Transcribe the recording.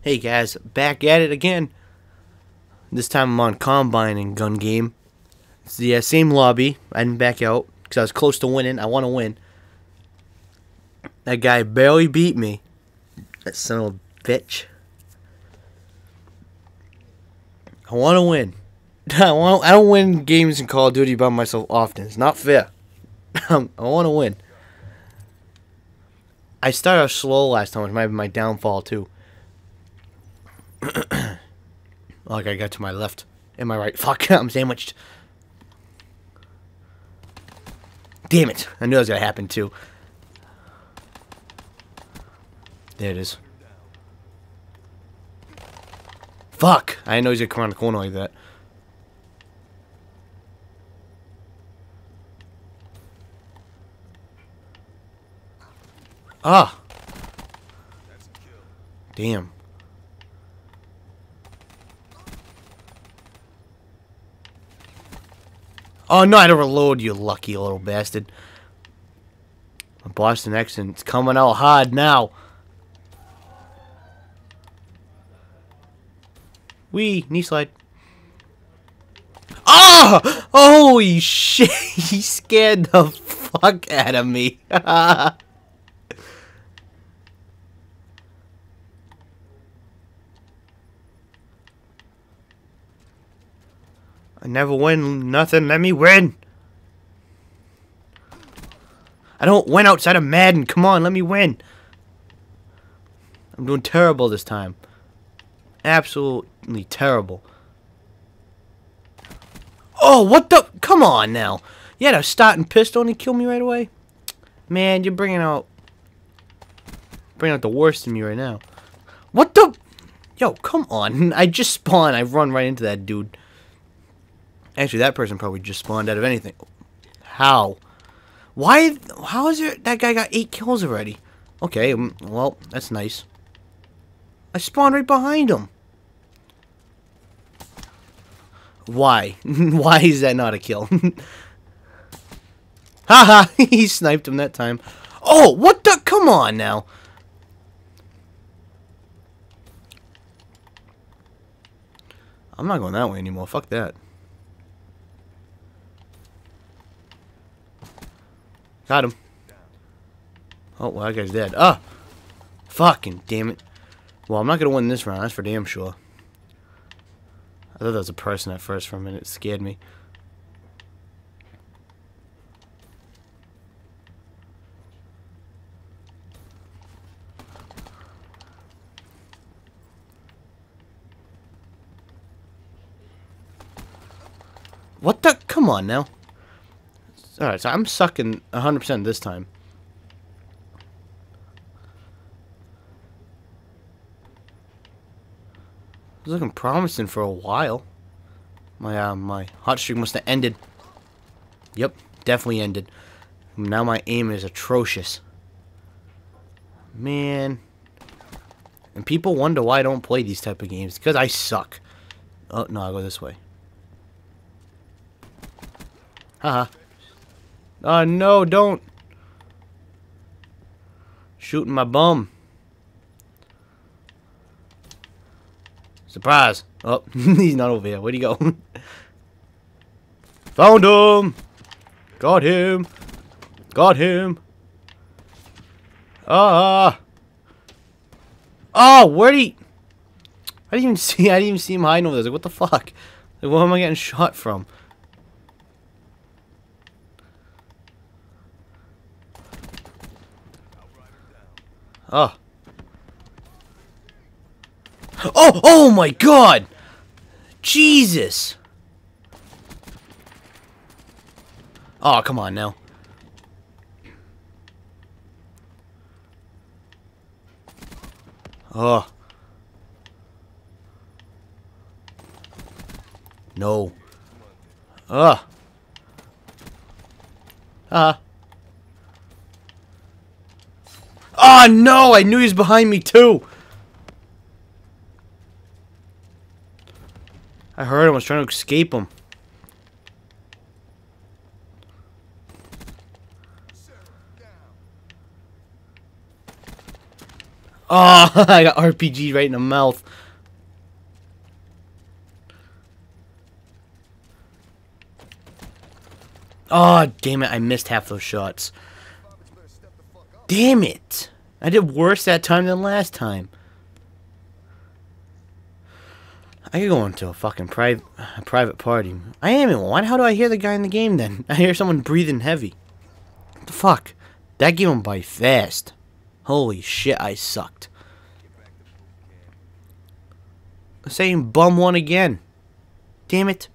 Hey guys, back at it again. This time I'm on Combine and Gun Game. It's the same lobby. I didn't back out because I was close to winning. I want to win. That guy barely beat me. That son of a bitch. I want to win. I don't win games in Call of Duty by myself often. It's not fair. I want to win. I started off slow last time, which might be my downfall too. Like I got to my left and my right. Fuck, I'm sandwiched. Damn it! I knew that was gonna happen too. There it is. Fuck! I know he's gonna come around the corner like that. Ah! Damn. Oh no, I had to reload, you lucky little bastard. My Boston accent's coming out hard now. Wee, knee slide. Ah! Oh, holy shit, he scared the fuck out of me. I never win nothing. Let me win. I don't win outside of Madden. Come on, let me win. I'm doing terrible this time. Absolutely terrible. Oh, what the? Come on now. You had a starting pistol and he killed me right away? Man, you're bringing out the worst in me right now. What the? Yo, come on. I just spawned. I run right into that dude. Actually, that person probably just spawned out of anything. How? Why? How is it that guy got 8 kills already? Okay, well, that's nice. I spawned right behind him. Why? Why is that not a kill? Haha, he sniped him that time. Oh, what the? Come on now. I'm not going that way anymore. Fuck that. Got him. Oh, well, that guy's dead. Ah! Fucking damn it. Well, I'm not going to win this round. That's for damn sure. I thought that was a person at first for a minute. It scared me. What the? Come on now. Alright, so I'm sucking 100% this time. It was looking promising for a while. My hot streak must have ended. Yep, definitely ended. Now my aim is atrocious. Man. And people wonder why I don't play these type of games. Because I suck. Oh, no, I'll go this way. Haha. No, don't. Shooting my bum. Surprise. Oh, he's not over here. Where'd he go? Found him. Got him. Got him. Ah. Oh, where'd he? I didn't even see him hiding over there. I was like, what the fuck? Like, where am I getting shot from? Oh. Oh! Oh my God! Jesus! Oh, come on now. Oh. No. Ah. Ah. Oh no! I knew he was behind me too! I heard him. I was trying to escape him. Oh, I got RPG right in the mouth. Oh, damn it, I missed half those shots. Damn it! I did worse that time than last time. I could go into a fucking private party. I am in one. How do I hear the guy in the game then? I hear someone breathing heavy. What the fuck? That gave him by fast. Holy shit, I sucked. The same bum one again. Damn it.